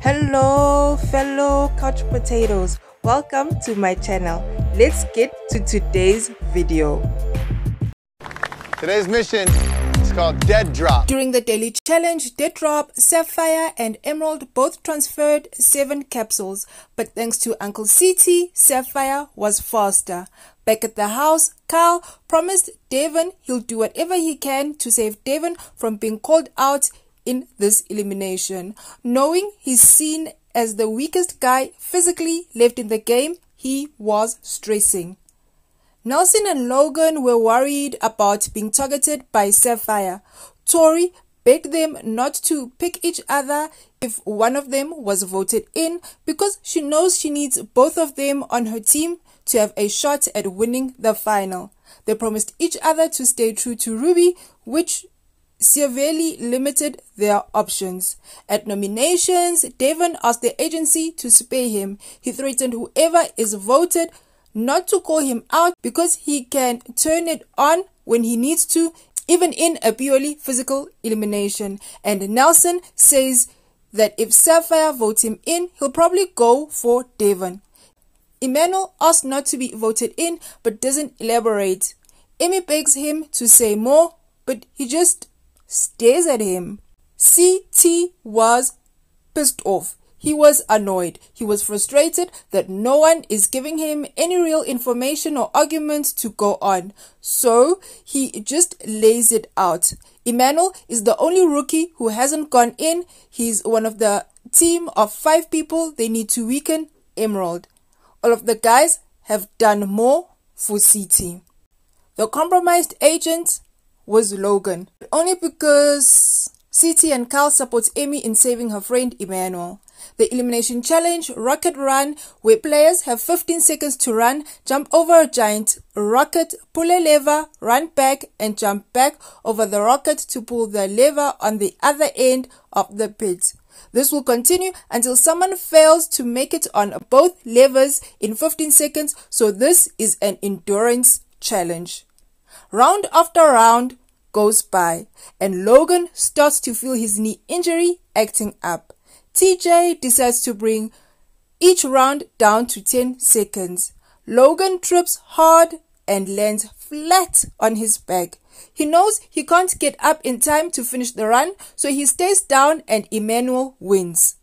Hello fellow couch potatoes, welcome to my channel. Let's get to today's video. Today's mission is called Dead Drop. During the daily challenge Dead Drop, Sapphire and Emerald both transferred 7 capsules, but thanks to Uncle CT, Sapphire was faster. Back at the house, Kyle promised Devin he'll do whatever he can to save Devin from being called out in this elimination. Knowing he's seen as the weakest guy physically left in the game, he was stressing. Nelson and Logan were worried about being targeted by Sapphire. Tori begged them not to pick each other if one of them was voted in, because she knows she needs both of them on her team to have a shot at winning the final. They promised each other to stay true to Ruby, which severely limited their options. At nominations, Devin asked the agency to spare him. He threatened whoever is voted not to call him out because he can turn it on when he needs to, even in a purely physical elimination. And Nelson says that if Sapphire votes him in, he'll probably go for Devin. Emmanuel asked not to be voted in but doesn't elaborate. Emmy begs him to say more, but he just stares at him. CT was pissed off. He was annoyed. He was frustrated that no one is giving him any real information or arguments to go on. So he just lays it out. Emmanuel is the only rookie who hasn't gone in. He's one of the team of 5 people. They need to weaken Emerald. All of the guys have done more for CT. The compromised agent was Logan, only because CT and Kyle support Emmy in saving her friend Emmanuel. The elimination challenge, Rocket Run, where players have 15 seconds to run, jump over a giant rocket, pull a lever, run back, and jump back over the rocket to pull the lever on the other end of the pit. This will continue until someone fails to make it on both levers in 15 seconds, so this is an endurance challenge. Round after round goes by, and Logan starts to feel his knee injury acting up. TJ decides to bring each round down to 10 seconds. Logan trips hard and lands flat on his back. He knows he can't get up in time to finish the run, so he stays down and Emmanuel wins.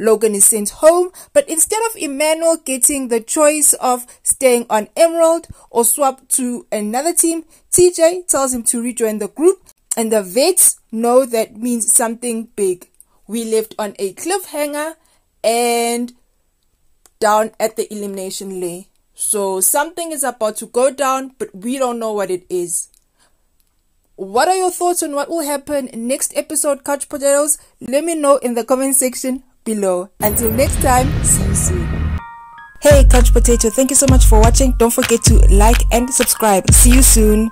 Logan is sent home, but instead of Emmanuel getting the choice of staying on Emerald or swap to another team, TJ tells him to rejoin the group, and the vets know that means something big. We left on a cliffhanger and down at the elimination lay. So something is about to go down, but we don't know what it is. What are your thoughts on what will happen next episode, Couch Potatoes? Let me know in the comment section below. Until next time, see you soon. Hey Couch Potato, thank you so much for watching. Don't forget to like and subscribe. See you soon.